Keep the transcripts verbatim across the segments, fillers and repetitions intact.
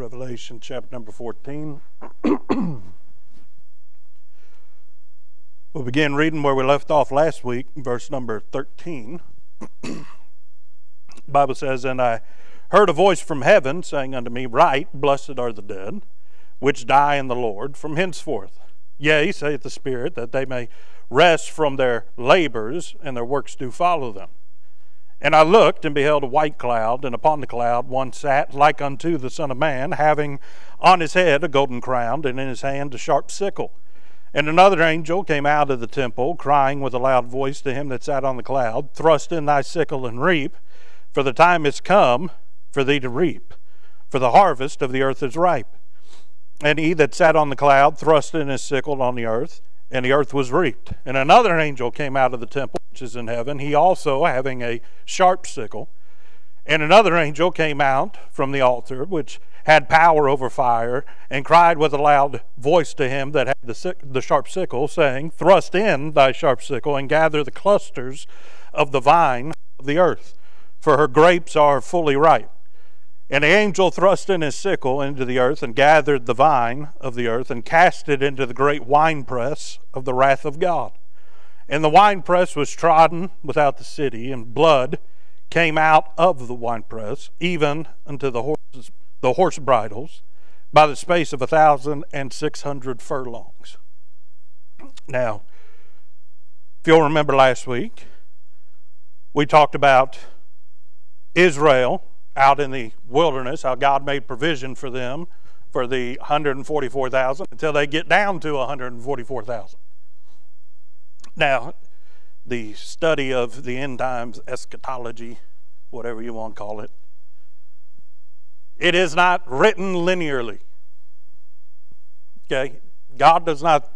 Revelation chapter number fourteen. We'll begin reading where we left off last week, verse number thirteen. The Bible says, "And I heard a voice from heaven saying unto me, Write, blessed are the dead, which die in the Lord from henceforth. Yea, saith the Spirit, that they may rest from their labors, and their works do follow them. And I looked, and beheld a white cloud, and upon the cloud one sat like unto the Son of Man, having on his head a golden crown, and in his hand a sharp sickle. And another angel came out of the temple, crying with a loud voice to him that sat on the cloud, Thrust in thy sickle and reap, for the time is come for thee to reap, for the harvest of the earth is ripe. And he that sat on the cloud thrust in his sickle on the earth, and the earth was reaped. And another angel came out of the temple, which is in heaven, he also having a sharp sickle. And another angel came out from the altar, which had power over fire, and cried with a loud voice to him that had the, the sharp sickle, saying, Thrust in thy sharp sickle, and gather the clusters of the vine of the earth, for her grapes are fully ripe. And the angel thrust in his sickle into the earth, and gathered the vine of the earth, and cast it into the great winepress of the wrath of God. And the winepress was trodden without the city, and blood came out of the winepress, even unto the horses, the horse bridles, by the space of a thousand and six hundred furlongs." Now, if you'll remember last week, we talked about Israel out in the wilderness, how God made provision for them, for the one hundred forty-four thousand, until they get down to one hundred forty-four thousand. Now, the study of the end times, eschatology, whatever you want to call it, it is not written linearly. Okay? God does not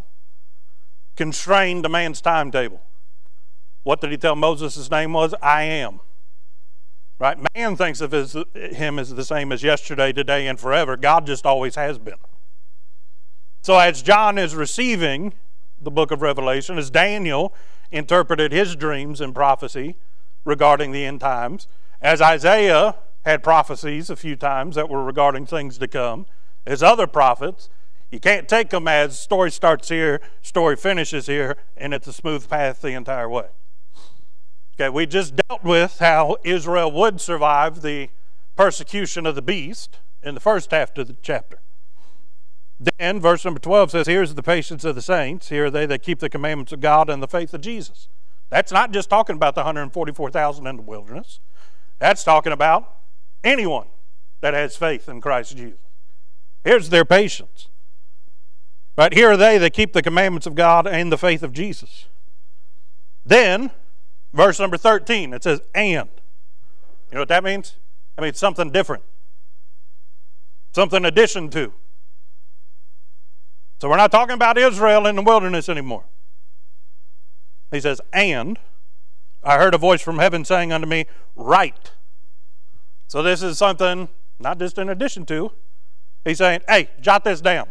constrain the man's timetable. What did he tell Moses his name was? I am. Right? Man thinks of his, him as the same as yesterday, today, and forever. God just always has been. So as John is receiving the book of Revelation, as Daniel interpreted his dreams and prophecy regarding the end times, as Isaiah had prophecies a few times that were regarding things to come, as other prophets, you can't take them as story starts here, story finishes here, and it's a smooth path the entire way. Okay, we just dealt with how Israel would survive the persecution of the beast in the first half of the chapter. Then, verse number twelve says, Here's the patience of the saints. Here are they that keep the commandments of God and the faith of Jesus. That's not just talking about the one hundred forty-four thousand in the wilderness. That's talking about anyone that has faith in Christ Jesus. Here's their patience. Right, here are they that keep the commandments of God and the faith of Jesus. Then, verse number thirteen, it says, and. You know what that means? That means something different. Something in addition to. So we're not talking about Israel in the wilderness anymore. He says, and I heard a voice from heaven saying unto me, Write. So this is something, not just in addition to. He's saying, hey, jot this down.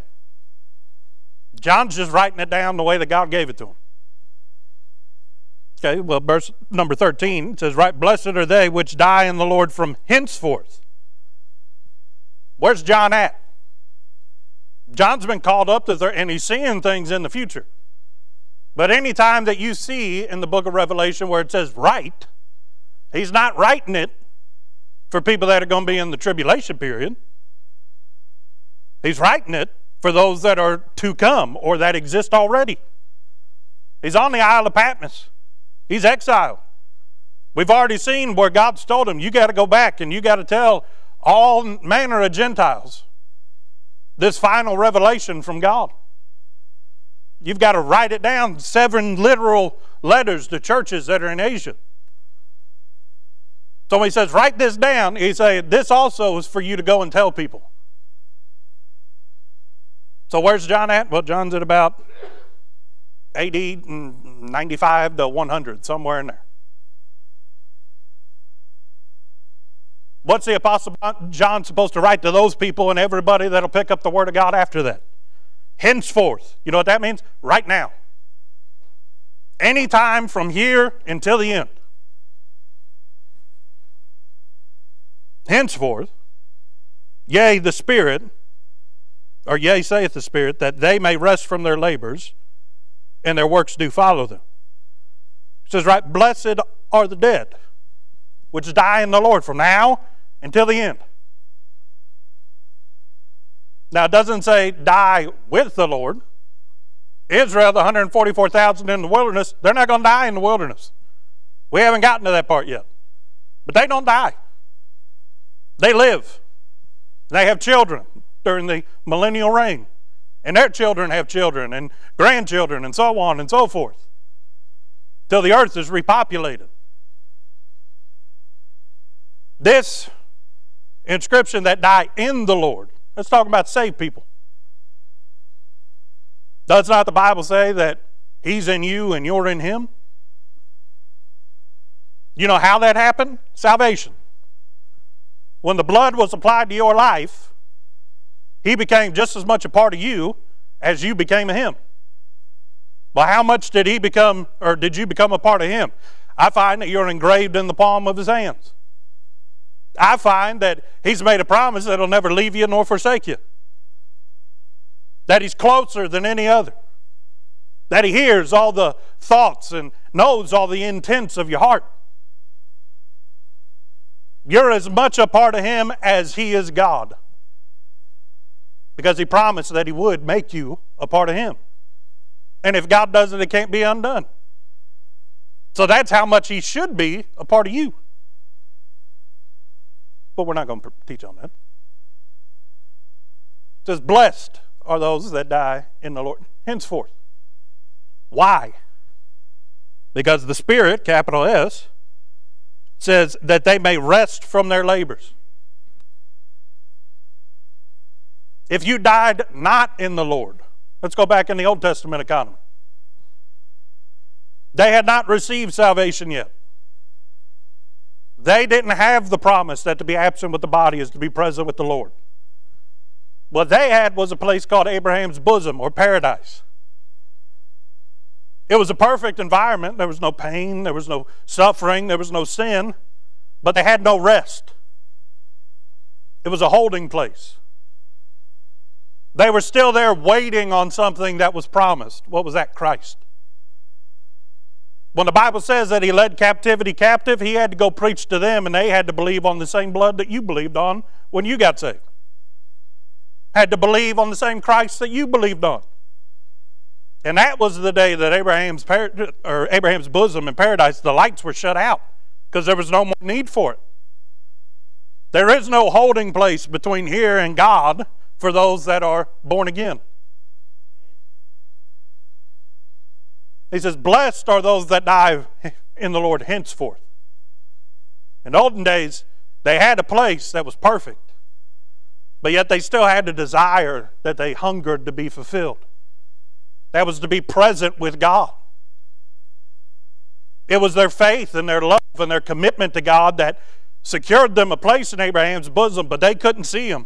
John's just writing it down the way that God gave it to him. Okay, well, verse number thirteen says, Right, blessed are they which die in the Lord from henceforth. Where's John at? John's been called up to there, and he's seeing things in the future. But any time that you see in the book of Revelation where it says write, he's not writing it for people that are going to be in the tribulation period. He's writing it for those that are to come or that exist already. He's on the Isle of Patmos. He's exiled. We've already seen where God's told him, you got to go back and you got to tell all manner of Gentiles this final revelation from God. You've got to write it down, seven literal letters to churches that are in Asia. So when he says, write this down, he says, this also is for you to go and tell people. So where's John at? Well, John's at about A D ninety-five to one hundred, somewhere in there. What's the Apostle John supposed to write to those people and everybody that'll pick up the Word of God after that? Henceforth. You know what that means? Right now. Anytime from here until the end. Henceforth, Yea, the Spirit, or yea, saith the Spirit, that they may rest from their labors, and their works do follow them. It says, right, blessed are the dead, which die in the Lord from now until the end. Now, it doesn't say die with the Lord. Israel, the one hundred forty-four thousand in the wilderness, they're not going to die in the wilderness. We haven't gotten to that part yet. But they don't die. They live. They have children during the millennial reign. And their children have children and grandchildren and so on and so forth, till the earth is repopulated. This inscription, that die in the Lord, let's talk about saved people. Does not the Bible say that He's in you and you're in Him? You know how that happened? Salvation. When the blood was applied to your life, He became just as much a part of you as you became of Him. But how much did He become, or did you become a part of Him? I find that you're engraved in the palm of His hands. I find that He's made a promise that He'll never leave you nor forsake you. That He's closer than any other. That He hears all the thoughts and knows all the intents of your heart. You're as much a part of Him as He is God. Because He promised that He would make you a part of Him. And if God does it, it can't be undone. So that's how much He should be a part of you. But we're not going to teach on that. It says, blessed are those that die in the Lord henceforth. Why? Because the Spirit, capital S, says that they may rest from their labors. If you died not in the Lord, let's go back in the Old Testament economy. They had not received salvation yet. They didn't have the promise that to be absent with the body is to be present with the Lord. What they had was a place called Abraham's bosom, or paradise. It was a perfect environment. There was no pain. There was no suffering. There was no sin. But they had no rest. It was a holding place. They were still there waiting on something that was promised. What was that? Christ. When the Bible says that He led captivity captive, He had to go preach to them, and they had to believe on the same blood that you believed on when you got saved. Had to believe on the same Christ that you believed on. And that was the day that Abraham's, or Abraham's bosom in paradise, the lights were shut out because there was no more need for it. There is no holding place between here and God for those that are born again. He says, blessed are those that die in the Lord henceforth. In olden days, they had a place that was perfect. But yet they still had a desire that they hungered to be fulfilled. That was to be present with God. It was their faith and their love and their commitment to God that secured them a place in Abraham's bosom, but they couldn't see Him.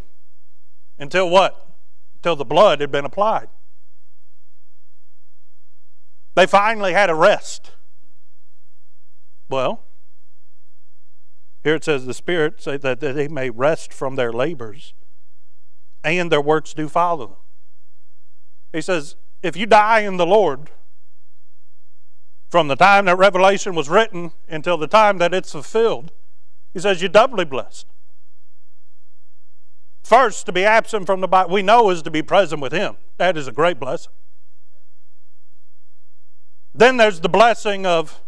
Until what? Until the blood had been applied. They finally had a rest. Well, here it says, the Spirit says that they may rest from their labors, and their works do follow them. He says, if you die in the Lord, from the time that Revelation was written until the time that it's fulfilled, he says you're doubly blessed. First, to be absent from the body, we know, is to be present with Him. That is a great blessing. Then there's the blessing of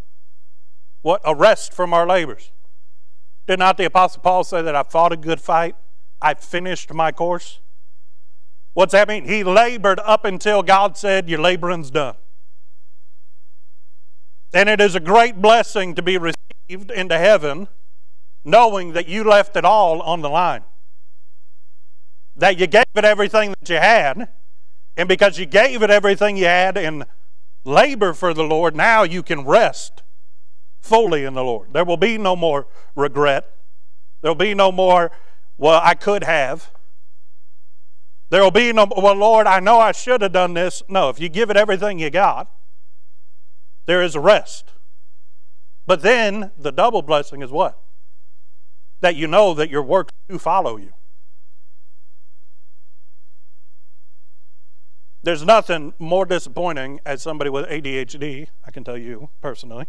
what? A rest from our labors. Did not the Apostle Paul say that I fought a good fight? I finished my course. What's that mean? He labored up until God said, your laboring's done. And it is a great blessing to be received into heaven knowing that you left it all on the line. That you gave it everything that you had, and because you gave it everything you had in labor for the Lord, now you can rest fully in the Lord. There will be no more regret. There will be no more, well, I could have. There will be no, well, Lord, I know I should have done this. No, if you give it everything you got, there is a rest. But then the double blessing is what? That you know that your works do follow you. There's nothing more disappointing as somebody with A D H D, I can tell you personally,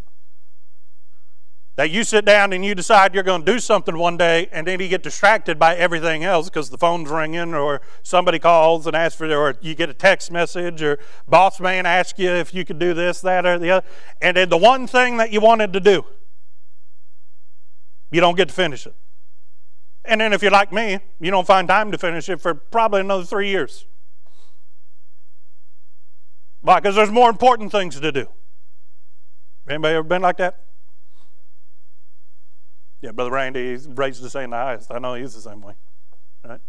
that you sit down and you decide you're going to do something one day, and then you get distracted by everything else because the phone's ringing, or somebody calls and asks for it, or you get a text message, or boss man asks you if you could do this, that, or the other. And then the one thing that you wanted to do, you don't get to finish it. And then if you're like me, you don't find time to finish it for probably another three years. Why? Because there's more important things to do. Anybody ever been like that? Yeah, Brother Randy, he's raised the same highest. I know he's the same way. Right?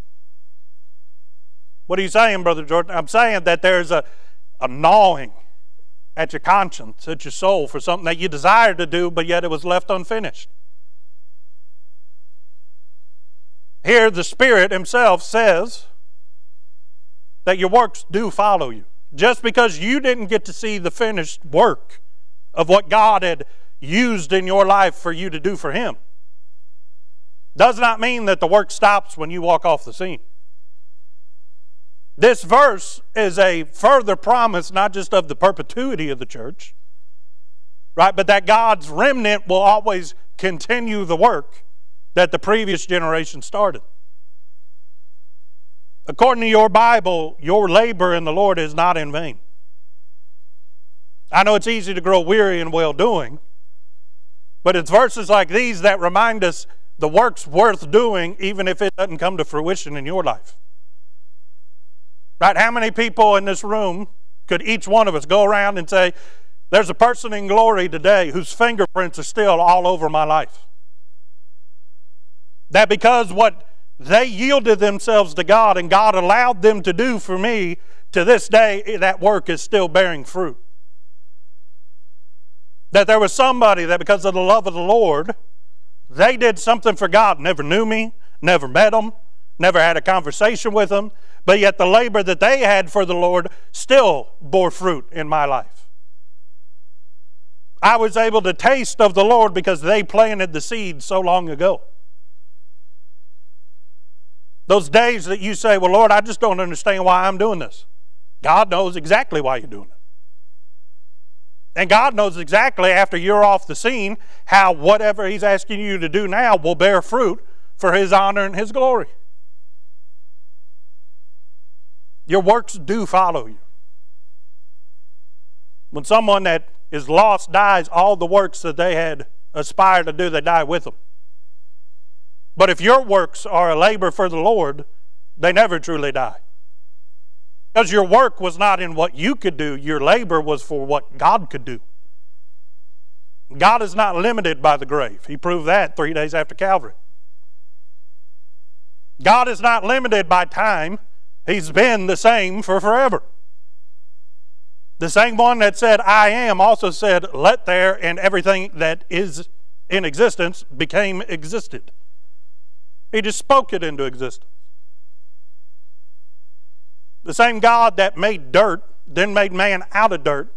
What are you saying, Brother Jordan? I'm saying that there's a, a gnawing at your conscience, at your soul, for something that you desired to do, but yet it was left unfinished. Here, the Spirit himself says that your works do follow you. Just because you didn't get to see the finished work of what God had used in your life for you to do for him, does not mean that the work stops when you walk off the scene. This verse is a further promise, not just of the perpetuity of the church, right, but that God's remnant will always continue the work that the previous generation started. According to your Bible, your labor in the Lord is not in vain. I know it's easy to grow weary in well-doing, but it's verses like these that remind us the work's worth doing even if it doesn't come to fruition in your life. Right? How many people in this room could each one of us go around and say, there's a person in glory today whose fingerprints are still all over my life? That because what they yielded themselves to God and God allowed them to do for me, to this day, that work is still bearing fruit. That there was somebody that because of the love of the Lord, they did something for God, never knew me, never met him, never had a conversation with him, but yet the labor that they had for the Lord still bore fruit in my life. I was able to taste of the Lord because they planted the seed so long ago. Those days that you say, well, Lord, I just don't understand why I'm doing this. God knows exactly why you're doing it. And God knows exactly after you're off the scene how whatever he's asking you to do now will bear fruit for his honor and his glory. Your works do follow you. When someone that is lost dies, all the works that they had aspired to do, they die with them. But if your works are a labor for the Lord, they never truly die. Because your work was not in what you could do, your labor was for what God could do. God is not limited by the grave. He proved that three days after Calvary. God is not limited by time. He's been the same for forever. The same one that said, I am, also said, let there, and everything that is in existence became existed. He just spoke it into existence. The same God that made dirt, then made man out of dirt,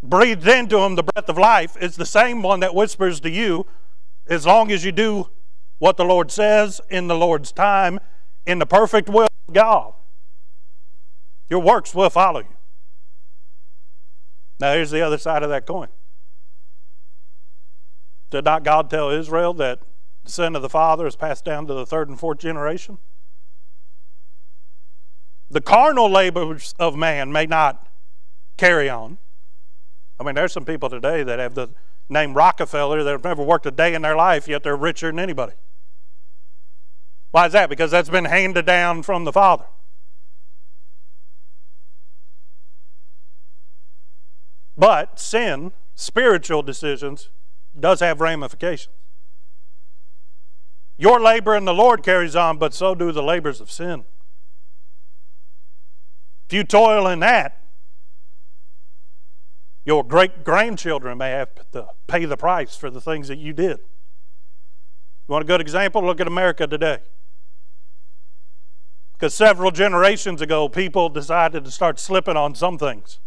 breathed into him the breath of life, is the same one that whispers to you, as long as you do what the Lord says, in the Lord's time, in the perfect will of God, your works will follow you. Now here's the other side of that coin. Did not God tell Israel that the sin of the father is passed down to the third and fourth generation? The carnal labors of man may not carry on. I mean, there's some people today that have the name Rockefeller that have never worked a day in their life, yet they're richer than anybody. Why is that? Because that's been handed down from the Father. But sin, spiritual decisions, does have ramifications. Your labor in the Lord carries on, but so do the labors of sin. If you toil in that, your great-grandchildren may have to pay the price for the things that you did. You want a good example? Look at America today. Because several generations ago, people decided to start slipping on some things.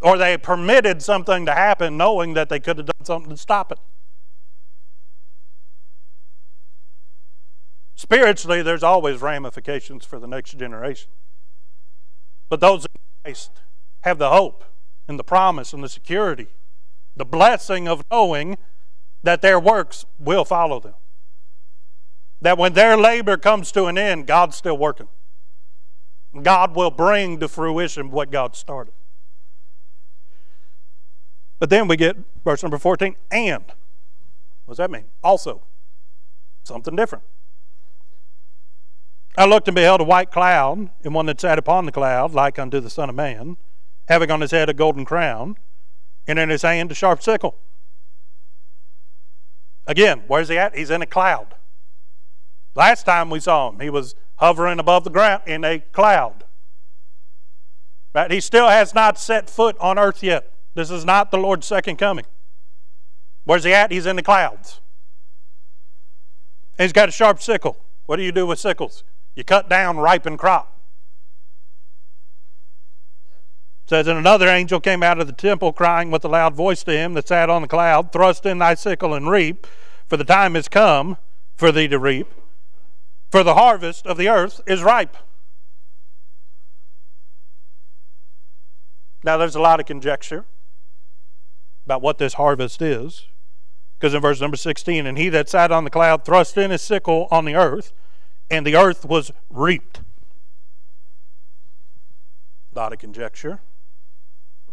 Or they permitted something to happen knowing that they could have done something to stop it. Spiritually, there's always ramifications for the next generation. But those in Christ have the hope and the promise and the security, the blessing of knowing that their works will follow them. That when their labor comes to an end, God's still working. God will bring to fruition what God started. But then we get verse number fourteen, and. What does that mean? Also. Something different. I looked and beheld a white cloud, and one that sat upon the cloud, like unto the Son of Man, having on his head a golden crown, and in his hand a sharp sickle. Again, where's he at? He's in a cloud. Last time we saw him, he was hovering above the ground in a cloud. Right? He still has not set foot on earth yet. This is not the Lord's second coming. Where's he at? He's in the clouds. And he's got a sharp sickle. What do you do with sickles? You cut down ripened crop. It says, and another angel came out of the temple, crying with a loud voice to him that sat on the cloud, thrust in thy sickle and reap, for the time is come for thee to reap, for the harvest of the earth is ripe. Now there's a lot of conjecture about what this harvest is, because in verse number sixteen, and he that sat on the cloud thrust in his sickle on the earth, and the earth was reaped. A lot of conjecture.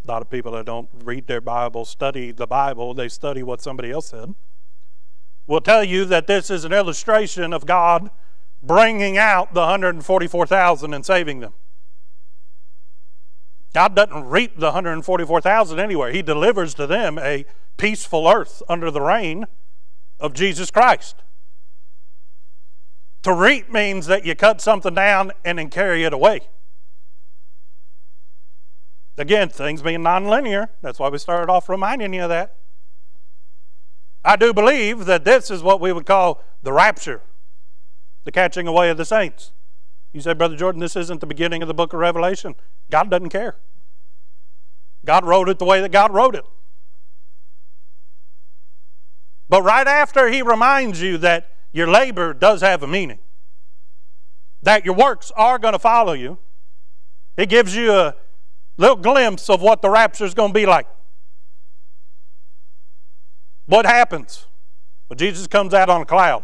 A lot of people that don't read their Bible study the Bible, they study what somebody else said. Will tell you that this is an illustration of God bringing out the one hundred forty-four thousand and saving them. God doesn't reap the one hundred forty-four thousand anywhere. He delivers to them a peaceful earth under the reign of Jesus Christ. To reap means that you cut something down and then carry it away. Again, things being nonlinear. That's why we started off reminding you of that. I do believe that this is what we would call the rapture, the catching away of the saints. You say, Brother Jordan, this isn't the beginning of the book of Revelation. God doesn't care. God wrote it the way that God wrote it. But right after he reminds you that your labor does have a meaning, that your works are going to follow you, he gives you a little glimpse of what the rapture is going to be like. What happens? Well, Jesus comes out on a cloud.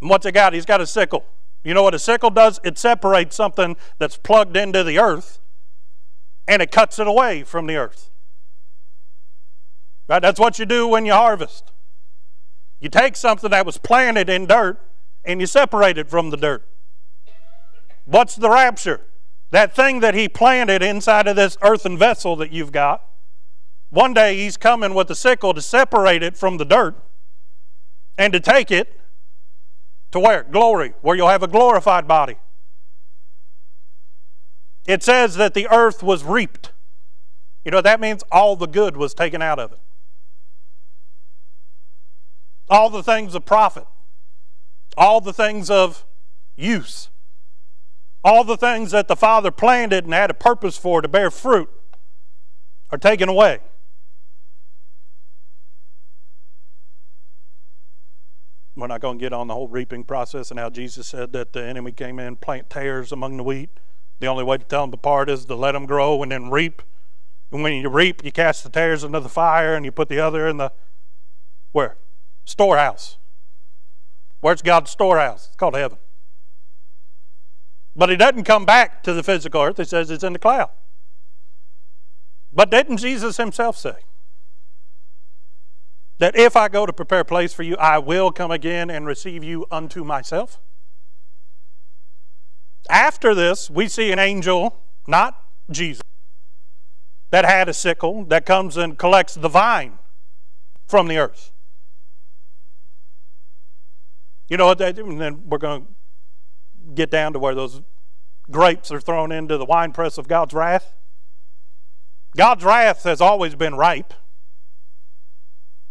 And what's he got? He's got a sickle. You know what a sickle does? It separates something that's plugged into the earth, and it cuts it away from the earth. Right? That's what you do when you harvest. You take something that was planted in dirt, and you separate it from the dirt. What's the rapture? That thing that he planted inside of this earthen vessel that you've got, one day he's coming with a sickle to separate it from the dirt and to take it to where? Glory, where you'll have a glorified body. It says that the earth was reaped. You know, that means all the good was taken out of it. All the things of profit. All the things of use. All the things that the Father planted and had a purpose for to bear fruit are taken away. We're not going to get on the whole reaping process and how Jesus said that the enemy came in, plant tares among the wheat. The only way to tell them apart is to let them grow and then reap. And when you reap, you cast the tares into the fire and you put the other in the, where? Storehouse. Where's God's storehouse? It's called heaven. But he doesn't come back to the physical earth. He says it's in the cloud. But didn't Jesus himself say that if I go to prepare a place for you, I will come again and receive you unto myself? After this, we see an angel, not Jesus, that had a sickle, that comes and collects the vine from the earth. You know what they do? And then we're going to get down to where those grapes are thrown into the winepress of God's wrath. God's wrath has always been ripe.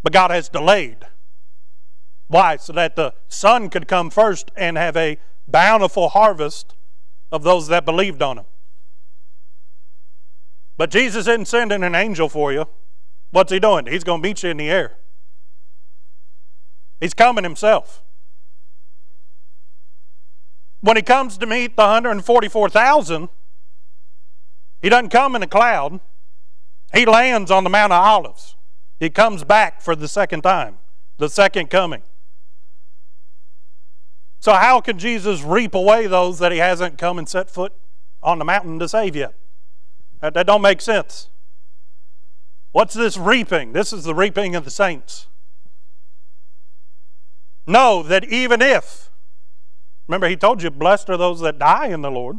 But God has delayed. Why? So that the Son could come first and have a bountiful harvest of those that believed on him. But Jesus isn't sending an angel for you. What's he doing? He's going to meet you in the air. He's coming himself. When he comes to meet the one hundred forty-four thousand, He doesn't come in a cloud. He lands on the Mount of Olives. He comes back for the second time, the second coming. So how can Jesus reap away those that he hasn't come and set foot on the mountain to save yet? That, that don't make sense. What's this reaping? This is the reaping of the saints. Know that even if, remember he told you, blessed are those that die in the Lord.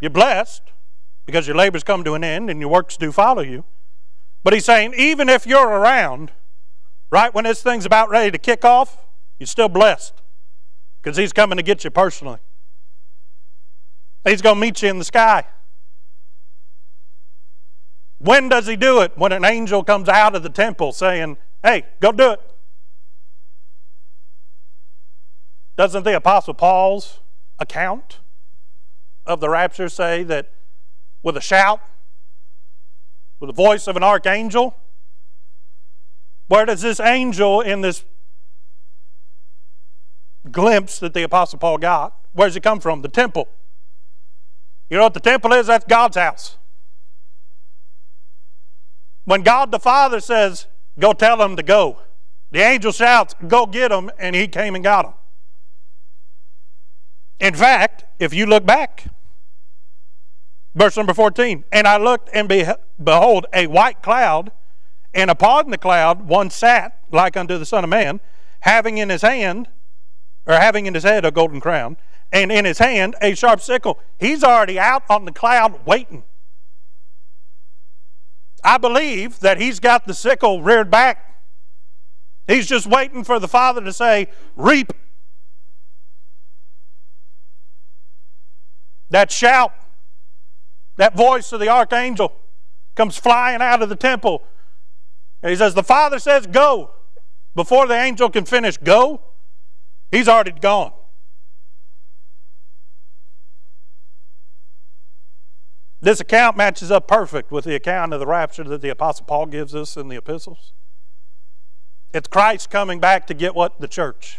You're blessed because your labors come to an end and your works do follow you. But he's saying even if you're around, right when this thing's about ready to kick off, you're still blessed because he's coming to get you personally. He's going to meet you in the sky. When does he do it? When an angel comes out of the temple saying, hey, go do it. Doesn't the Apostle Paul's account of the rapture say that with a shout, with the voice of an archangel? Where does this angel in this glimpse that the Apostle Paul got, where does it come from? The temple. You know what the temple is? That's God's house. When God the Father says, go tell them to go, the angel shouts, go get them, and he came and got them. In fact, if you look back, verse number fourteen, and I looked and behold a white cloud, and upon the cloud one sat like unto the Son of Man, having in his hand, or having in his head a golden crown, and in his hand a sharp sickle. He's already out on the cloud waiting. I believe that he's got the sickle reared back. He's just waiting for the Father to say, reap. That shout, that voice of the archangel comes flying out of the temple. And he says, the Father says, go. Before the angel can finish, go, he's already gone. This account matches up perfect with the account of the rapture that the Apostle Paul gives us in the epistles. It's Christ coming back to get what? The church.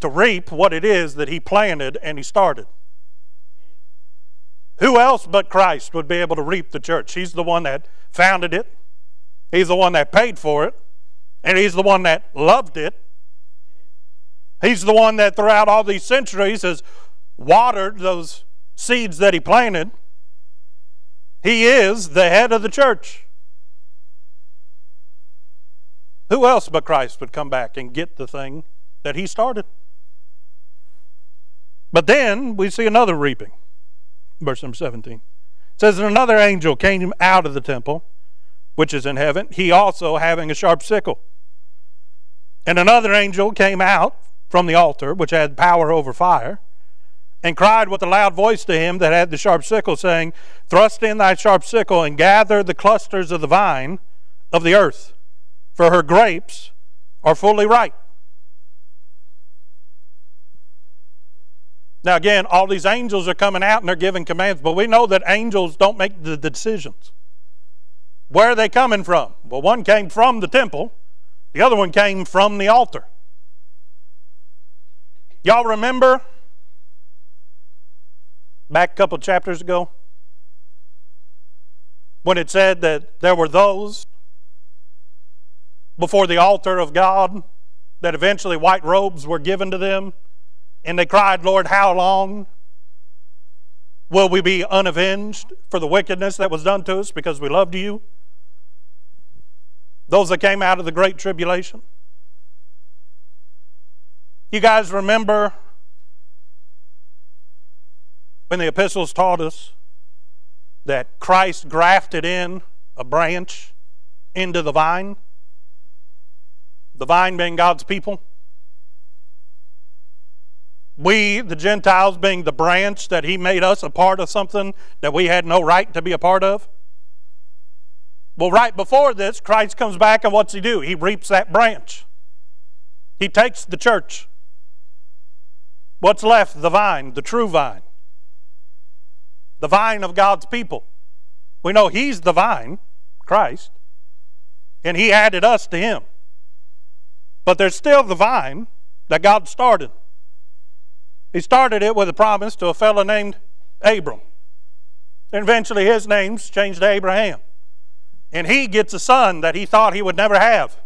To reap what it is that he planted and he started. Who else but Christ would be able to reap the church? He's the one that founded it. He's the one that paid for it. And he's the one that loved it. He's the one that throughout all these centuries has watered those seeds that he planted. He is the head of the church. Who else but Christ would come back and get the thing that he started? But then we see another reaping. Verse number seventeen. It says, and another angel came out of the temple, which is in heaven, he also having a sharp sickle. And another angel came out from the altar, which had power over fire, and cried with a loud voice to him that had the sharp sickle, saying, thrust in thy sharp sickle, and gather the clusters of the vine of the earth, for her grapes are fully ripe. Now again, all these angels are coming out and they're giving commands, but we know that angels don't make the decisions. Where are they coming from? Well, one came from the temple, the other one came from the altar. Y'all remember back a couple chapters ago when it said that there were those before the altar of God that eventually white robes were given to them, and they cried, Lord, how long will we be unavenged for the wickedness that was done to us because we loved you? Those that came out of the Great Tribulation. You guys remember when the epistles taught us that Christ grafted in a branch into the vine? The vine being God's people. We, the Gentiles, being the branch that he made us a part of something that we had no right to be a part of. Well, right before this, Christ comes back and what's he do? He reaps that branch. He takes the church. What's left? The vine, the true vine. The vine of God's people. We know he's the vine, Christ, and he added us to him. But there's still the vine that God started. He started it with a promise to a fellow named Abram. And eventually his name's changed to Abraham. And he gets a son that he thought he would never have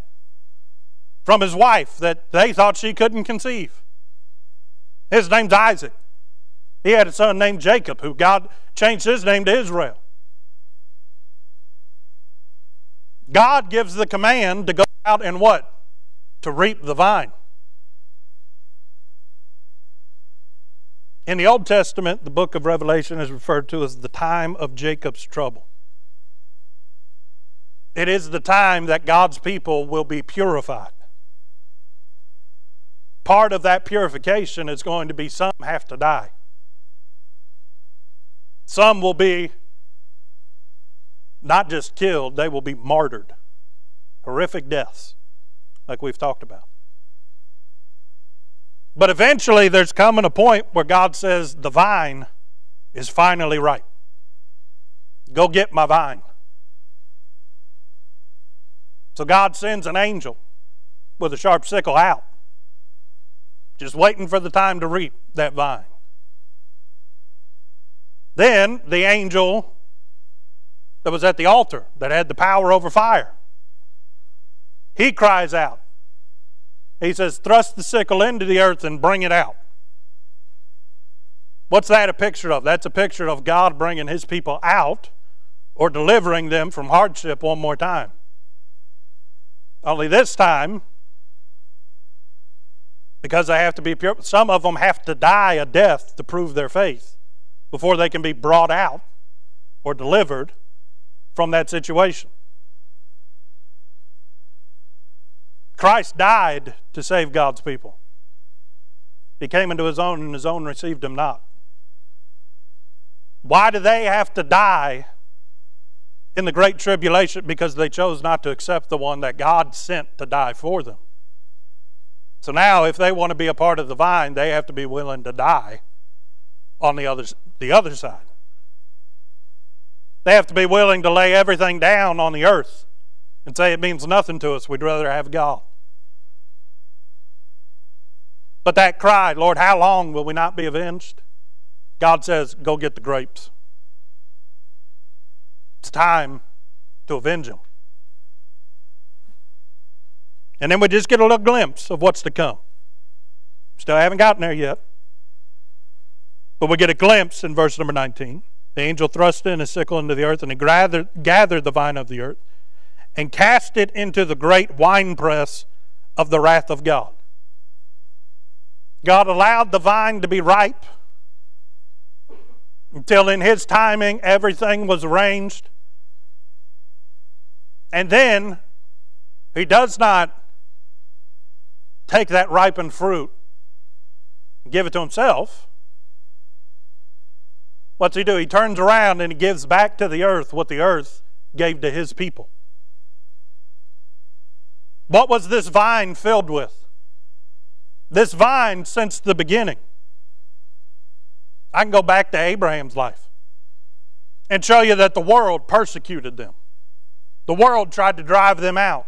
from his wife that they thought she couldn't conceive. His name's Isaac. He had a son named Jacob, who God changed his name to Israel. God gives the command to go out and what? To reap the vine. In the Old Testament, the book of Revelation is referred to as the time of Jacob's trouble. It is the time that God's people will be purified. Part of that purification is going to be some have to die. Some will be not just killed, they will be martyred. Horrific deaths, like we've talked about. But eventually there's coming a point where God says the vine is finally ripe. Go get my vine. So God sends an angel with a sharp sickle out, just waiting for the time to reap that vine. Then the angel that was at the altar, that had the power over fire, he cries out. He says, thrust the sickle into the earth and bring it out. What's that a picture of? That's a picture of God bringing his people out, or delivering them from hardship one more time. Only this time, because they have to be pure, some of them have to die a death to prove their faith before they can be brought out or delivered from that situation. Christ died to save God's people. He came into his own, and his own received him not. Why do they have to die in the great tribulation? Because they chose not to accept the one that God sent to die for them. So now, if they want to be a part of the vine, they have to be willing to die on the other, the other side. They have to be willing to lay everything down on the earth and say it means nothing to us. We'd rather have God. But that cry, Lord, how long will we not be avenged? God says, go get the grapes. It's time to avenge them. And then we just get a little glimpse of what's to come. Still haven't gotten there yet. But we get a glimpse in verse number nineteen. The angel thrust in a sickle into the earth, and he gathered, gathered the vine of the earth and cast it into the great winepress of the wrath of God. God allowed the vine to be ripe until in his timing everything was arranged. And then he does not take that ripened fruit and give it to himself. What's he do? He turns around and he gives back to the earth what the earth gave to his people. What was this vine filled with? This vine, since the beginning. I can go back to Abraham's life and show you that the world persecuted them. The world tried to drive them out.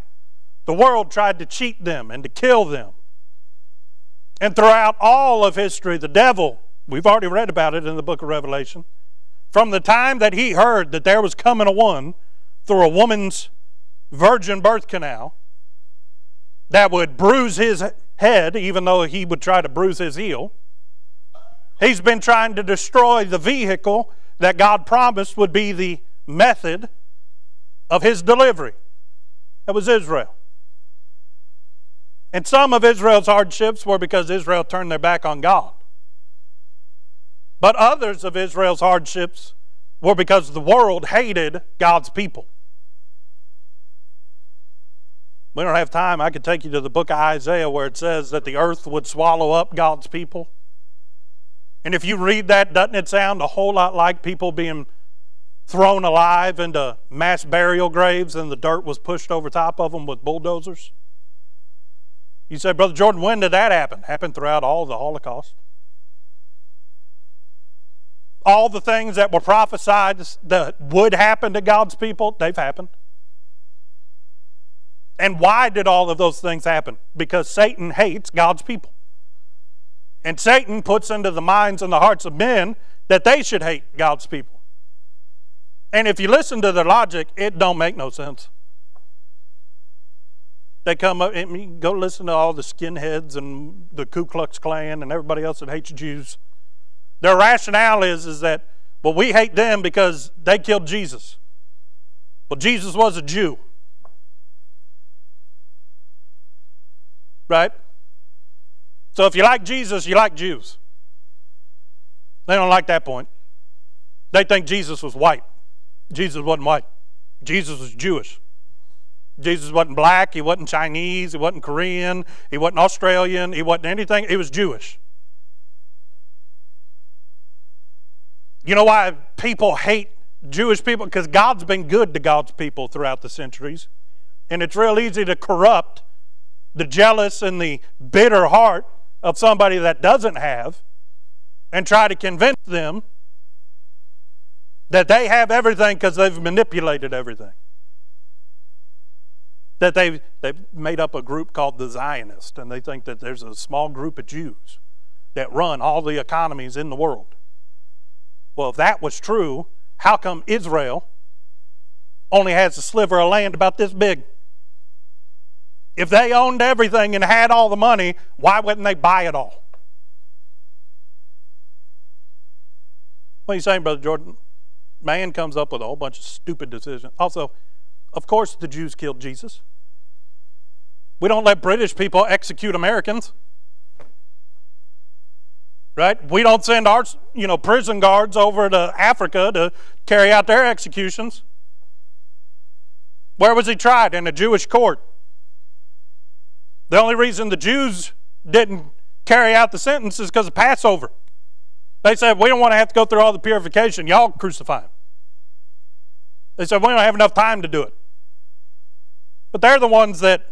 The world tried to cheat them and to kill them. And throughout all of history, the devil, we've already read about it in the book of Revelation, from the time that he heard that there was coming a one through a woman's virgin birth canal that would bruise his head, even though he would try to bruise his heel, he's been trying to destroy the vehicle that God promised would be the method of his delivery. That was Israel. And some of Israel's hardships were because Israel turned their back on God. But others of Israel's hardships were because the world hated God's people. We don't have time. I could take you to the book of Isaiah where it says that the earth would swallow up God's people. And if you read that, doesn't it sound a whole lot like people being thrown alive into mass burial graves and the dirt was pushed over top of them with bulldozers? You say, Brother Jordan, when did that happen? Happened throughout all the Holocaust. All the things that were prophesied that would happen to God's people, they've happened. And why did all of those things happen? Because Satan hates God's people. And Satan puts into the minds and the hearts of men that they should hate God's people. And if you listen to their logic, it don't make no sense. They come up, and you go listen to all the skinheads and the Ku Klux Klan and everybody else that hates Jews. Their rationale is, is that, well, we hate them because they killed Jesus. Well, Jesus was a Jew. Right? So if you like Jesus, you like Jews. They don't like that point. They think Jesus was white. Jesus wasn't white. Jesus was Jewish. Jesus wasn't black. He wasn't Chinese. He wasn't Korean. He wasn't Australian. He wasn't anything. He was Jewish. You know why people hate Jewish people? Because God's been good to God's people throughout the centuries. And it's real easy to corrupt the jealous and the bitter heart of somebody that doesn't have and try to convince them that they have everything because they've manipulated everything. That they've, they've made up a group called the Zionists, and they think that there's a small group of Jews that run all the economies in the world. Well, if that was true, how come Israel only has a sliver of land about this big? If they owned everything and had all the money, why wouldn't they buy it all? What are you saying, Brother Jordan? Man comes up with a whole bunch of stupid decisions. Also, of course the Jews killed Jesus. We don't let British people execute Americans. Right? We don't send our, you know, prison guards over to Africa to carry out their executions. Where was he tried? In a Jewish court. The only reason the Jews didn't carry out the sentence is because of Passover. They said, we don't want to have to go through all the purification. Y'all crucify him. They said, we don't have enough time to do it. But they're the ones that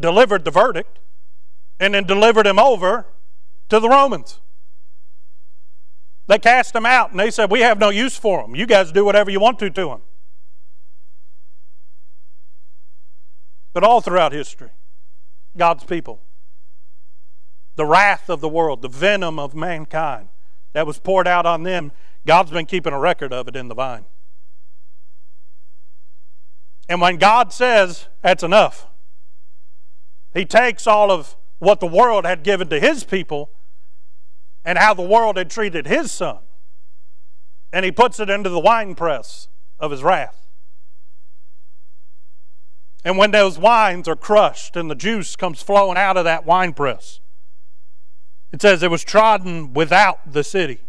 delivered the verdict and then delivered him over to the Romans. They cast him out and they said, we have no use for him. You guys do whatever you want to to him. But all throughout history, God's people, the wrath of the world, the venom of mankind that was poured out on them, God's been keeping a record of it in the vine. And when God says that's enough, he takes all of what the world had given to his people and how the world had treated his son, and he puts it into the winepress of his wrath. And when those wines are crushed and the juice comes flowing out of that winepress, it says it was trodden without the city.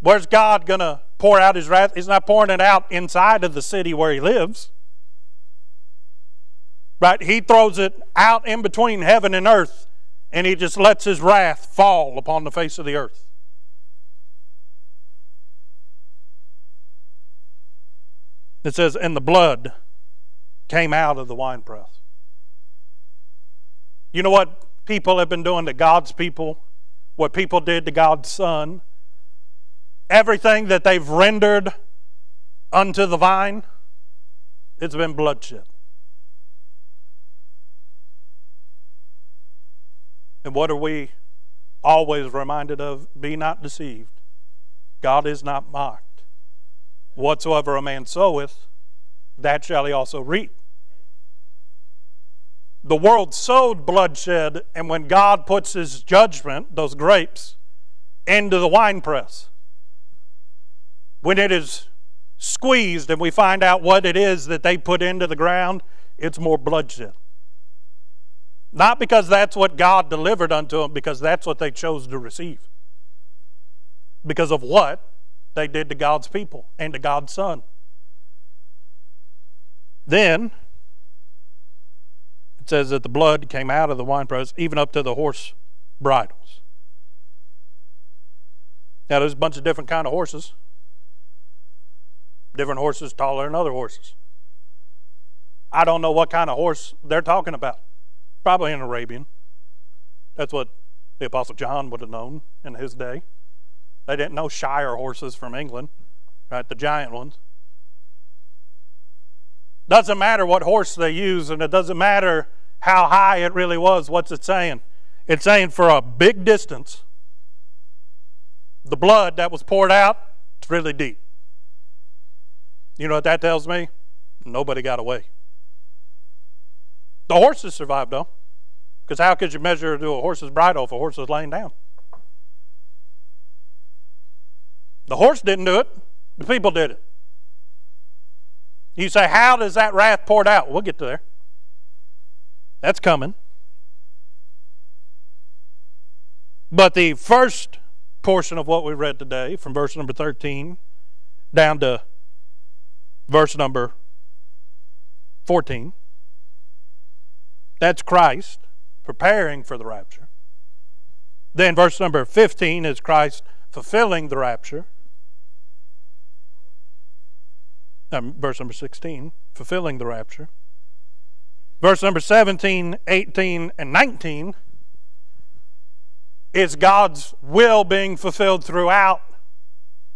Where's God going to pour out his wrath? He's not pouring it out inside of the city where he lives. Right? He throws it out in between heaven and earth, and he just lets his wrath fall upon the face of the earth. It says, and the blood came out of the winepress. You know what people have been doing to God's people, what people did to God's Son? Everything that they've rendered unto the vine, it's been bloodshed. And what are we always reminded of? Be not deceived. God is not mocked. Whatsoever a man soweth, that shall he also reap. The world sowed bloodshed, and when God puts his judgment, those grapes, into the winepress, when it is squeezed and we find out what it is that they put into the ground, it's more bloodshed. Not because that's what God delivered unto them, because that's what they chose to receive. Because of what they did to God's people and to God's Son. Then, it says that the blood came out of the winepress, even up to the horse bridles. Now, there's a bunch of different kind of horses. Different horses taller than other horses. I don't know what kind of horse they're talking about. Probably an Arabian. That's what the Apostle John would have known in his day. They didn't know shire horses from England, right? The giant ones. Doesn't matter what horse they use, and it doesn't matter how high it really was. What's it saying? It's saying for a big distance, the blood that was poured out, it's really deep. You know what that tells me? Nobody got away. The horses survived, though. Because how could you measure to a horse's bridle if a horse was laying down? The horse didn't do it. The people did it. You say, how does that wrath poured out? We'll get to there. That's coming. But the first portion of what we read today, from verse number thirteen down to verse number fourteen, that's Christ preparing for the rapture. Then verse number fifteen is Christ fulfilling the rapture. Um, verse number sixteen, fulfilling the rapture. Verse number seventeen, eighteen, and nineteen is God's will being fulfilled throughout,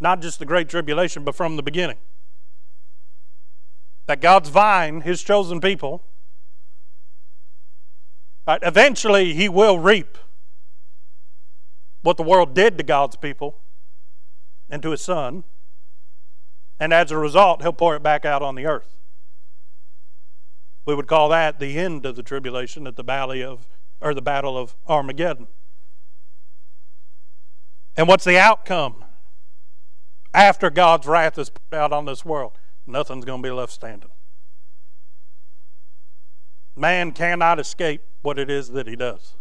not just the Great Tribulation, but from the beginning. That God's vine, His chosen people, right, eventually He will reap what the world did to God's people and to His Son, and as a result, He'll pour it back out on the earth. We would call that the end of the tribulation at the valley of, or the battle of Armageddon. And what's the outcome after God's wrath is put out on this world? Nothing's going to be left standing. Man cannot escape what it is that he does.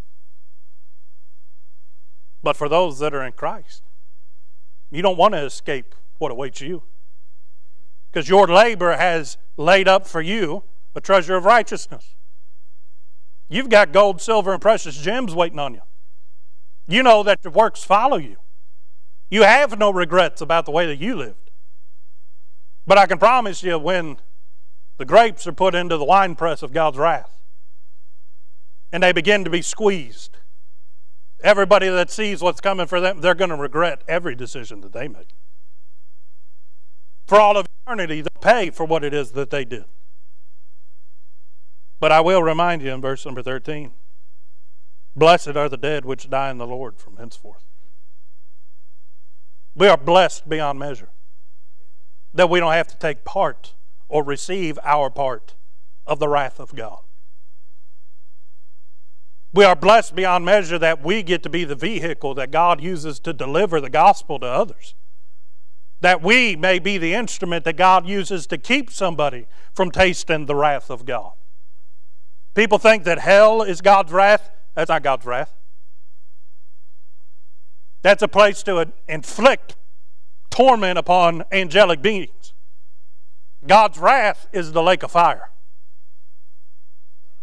But for those that are in Christ, you don't want to escape what awaits you. Because your labor has laid up for you a treasure of righteousness. You've got gold, silver, and precious gems waiting on you. You know that your works follow you. You have no regrets about the way that you lived. But I can promise you, when the grapes are put into the winepress of God's wrath and they begin to be squeezed, everybody that sees what's coming for them, they're going to regret every decision that they make. For all of eternity, they'll pay for what it is that they did. But I will remind you in verse number thirteen, blessed are the dead which die in the Lord from henceforth. We are blessed beyond measure that we don't have to take part or receive our part of the wrath of God. We are blessed beyond measure that we get to be the vehicle that God uses to deliver the gospel to others. That we may be the instrument that God uses to keep somebody from tasting the wrath of God. People think that hell is God's wrath. That's not God's wrath. That's a place to inflict torment upon angelic beings. God's wrath is the lake of fire,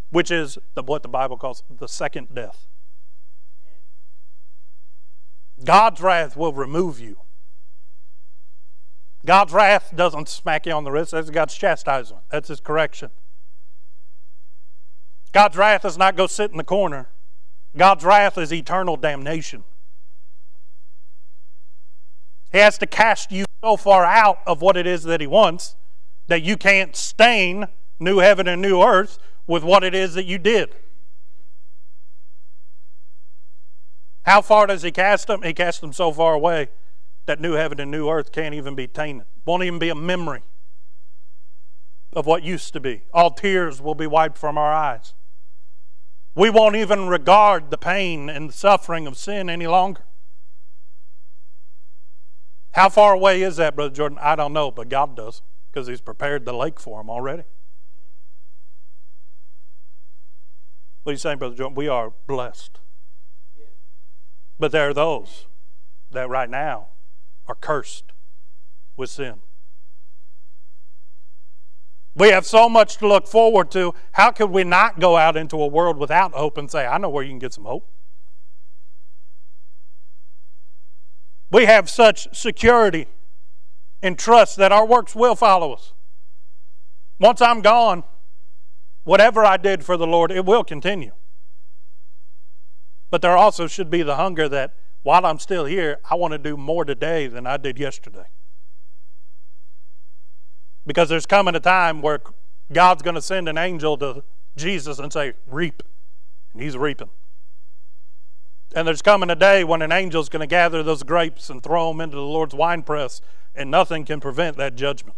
which is the, what the Bible calls the second death. God's wrath will remove you. God's wrath doesn't smack you on the wrist. That's God's chastisement. That's His correction. God's wrath does not go sit in the corner. God's wrath is eternal damnation. He has to cast you so far out of what it is that He wants that you can't stain new heaven and new earth with what it is that you did. How far does He cast them? He casts them so far away that new heaven and new earth can't even be tainted. Won't even be a memory of what used to be. All tears will be wiped from our eyes. We won't even regard the pain and the suffering of sin any longer. How far away is that, Brother Jordan? I don't know, but God does, because He's prepared the lake for them already. What are you saying, Brother Jordan? We are blessed. But there are those that right now are cursed with sin. We have so much to look forward to. How could we not go out into a world without hope and say, I know where you can get some hope? We have such security and trust that our works will follow us. Once I'm gone, whatever I did for the Lord, it will continue. But there also should be the hunger that while I'm still here, I want to do more today than I did yesterday. Because there's coming a time where God's going to send an angel to Jesus and say, reap. And He's reaping. And there's coming a day when an angel's going to gather those grapes and throw them into the Lord's winepress, and nothing can prevent that judgment.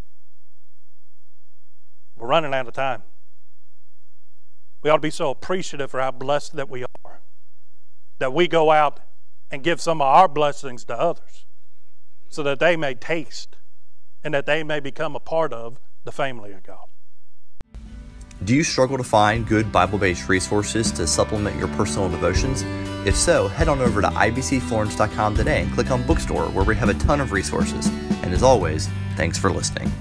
We're running out of time. We ought to be so appreciative for how blessed that we are, that we go out and give some of our blessings to others so that they may taste and that they may become a part of the family of God. Do you struggle to find good Bible-based resources to supplement your personal devotions? If so, head on over to i b c florence dot com today and click on Bookstore, where we have a ton of resources. And as always, thanks for listening.